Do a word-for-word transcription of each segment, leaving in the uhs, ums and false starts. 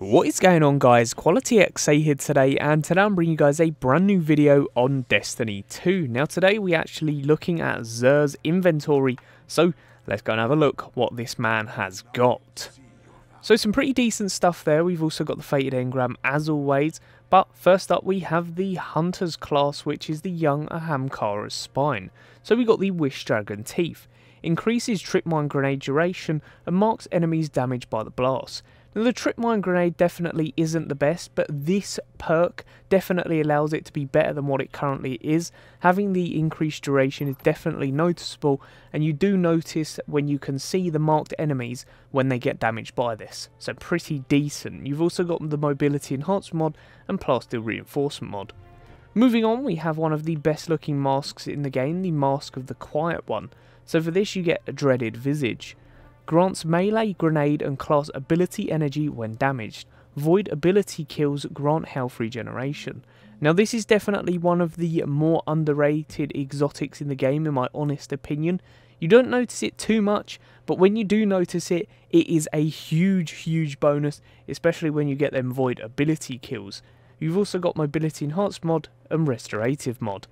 What is going on, guys? QualityXA here today, and today I'm bringing you guys a brand new video on Destiny two. Now today we're actually looking at Xur's inventory, so let's go and have a look what this man has got. So some pretty decent stuff there. We've also got the Fated Engram as always, but first up we have the Hunter's class, which is the young Ahamkara's Spine. So we got the Wish Dragon Teeth. Increases Trip Mine Grenade duration and marks enemies damaged by the blast. Now, the Trip Mine Grenade definitely isn't the best, but this perk definitely allows it to be better than what it currently is. Having the increased duration is definitely noticeable, and you do notice when you can see the marked enemies when they get damaged by this. So pretty decent. You've also got the Mobility Enhancement mod and Plasteel Reinforcement mod. Moving on, we have one of the best looking masks in the game, the Mask of the Quiet One. So for this you get a Dreaded Visage. Grants melee, grenade and class ability energy when damaged. Void ability kills grant health regeneration. Now this is definitely one of the more underrated exotics in the game, in my honest opinion. You don't notice it too much, but when you do notice it, it is a huge, huge bonus, especially when you get them void ability kills. You've also got Mobility Enhanced mod and Restorative mod.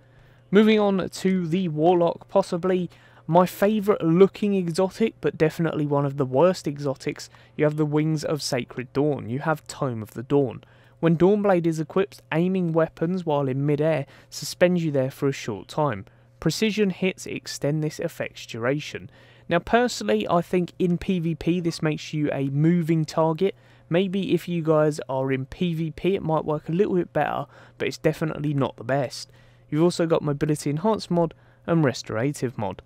Moving on to the Warlock, possibly my favourite looking exotic, but definitely one of the worst exotics, you have the Wings of Sacred Dawn. You have Tome of the Dawn. When Dawnblade is equipped, aiming weapons while in mid-air suspends you there for a short time. Precision hits extend this effect's duration. Now personally, I think in PvP this makes you a moving target. Maybe if you guys are in PvP it might work a little bit better, but it's definitely not the best. You've also got Mobility Enhanced mod and Restorative mod.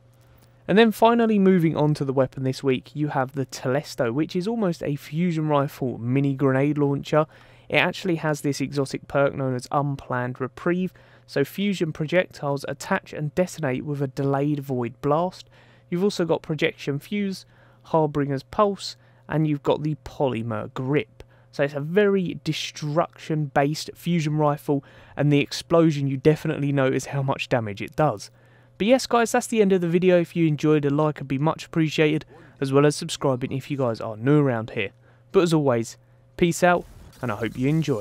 And then finally, moving on to the weapon this week, you have the Telesto, which is almost a fusion rifle mini grenade launcher. It actually has this exotic perk known as Unplanned Reprieve, so fusion projectiles attach and detonate with a delayed void blast. You've also got Projection Fuse, Harbinger's Pulse, and you've got the Polymer Grip. So it's a very destruction based fusion rifle, and the explosion, you definitely notice how much damage it does. But yes guys, that's the end of the video. If you enjoyed, a like would be much appreciated, as well as subscribing if you guys are new around here. But as always, peace out, and I hope you enjoy.